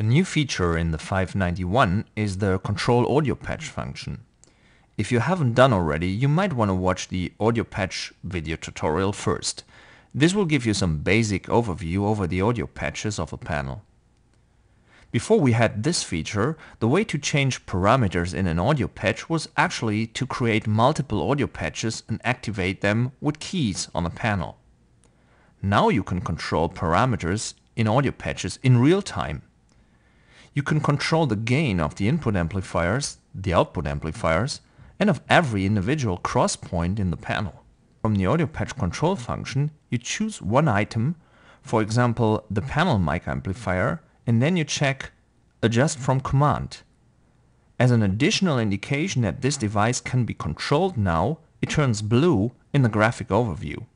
A new feature in the 591 is the control audio patch function. If you haven't done already, you might want to watch the audio patch video tutorial first. This will give you some basic overview over the audio patches of a panel. Before we had this feature, the way to change parameters in an audio patch was actually to create multiple audio patches and activate them with keys on a panel. Now you can control parameters in audio patches in real time. You can control the gain of the input amplifiers, the output amplifiers, and of every individual cross point in the panel. From the audio patch control function, you choose one item, for example the panel mic amplifier, and then you check Adjust from Command. As an additional indication that this device can be controlled now, it turns blue in the graphic overview.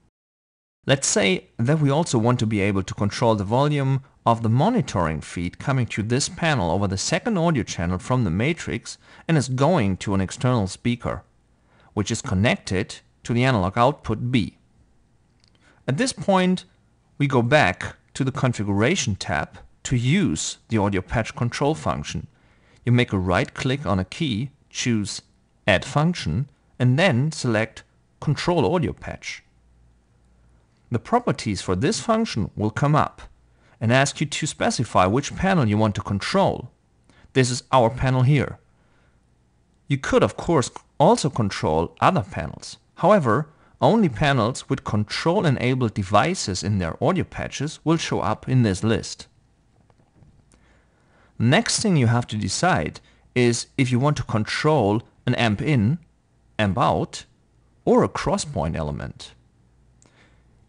Let's say that we also want to be able to control the volume of the monitoring feed coming to this panel over the second audio channel from the matrix and is going to an external speaker, which is connected to the analog output B. At this point, we go back to the Configuration tab to use the audio patch control function. You make a right-click on a key, choose Add Function, and then select Control Audio Patch. The properties for this function will come up and ask you to specify which panel you want to control. This is our panel here. You could, of course, also control other panels. However, only panels with control-enabled devices in their audio patches will show up in this list. Next thing you have to decide is if you want to control an amp in, amp out, or a cross point element.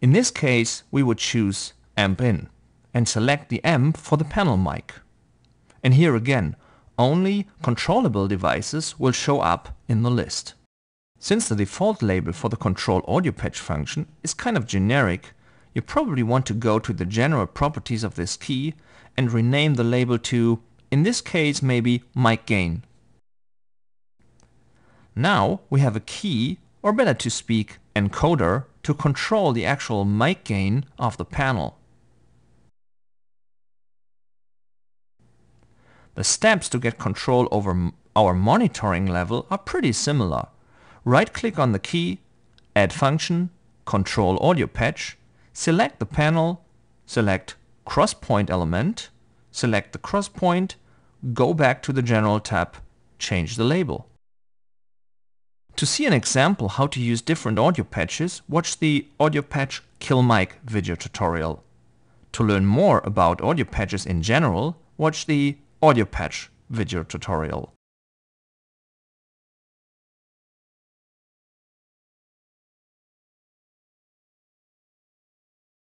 In this case, we would choose amp in and select the amp for the panel mic. And here again, only controllable devices will show up in the list. Since the default label for the control audio patch function is kind of generic, you probably want to go to the general properties of this key and rename the label to, in this case, maybe mic gain. Now we have a key, or better to speak, encoder, to control the actual mic gain of the panel. The steps to get control over our monitoring level are pretty similar. Right-click on the key, Add Function, Control Audio Patch, select the panel, select Cross Point Element, select the cross point, go back to the General tab, change the label. To see an example how to use different audio patches, watch the Audio Patch Kill Mic video tutorial. To learn more about audio patches in general, watch the Audio Patch video tutorial.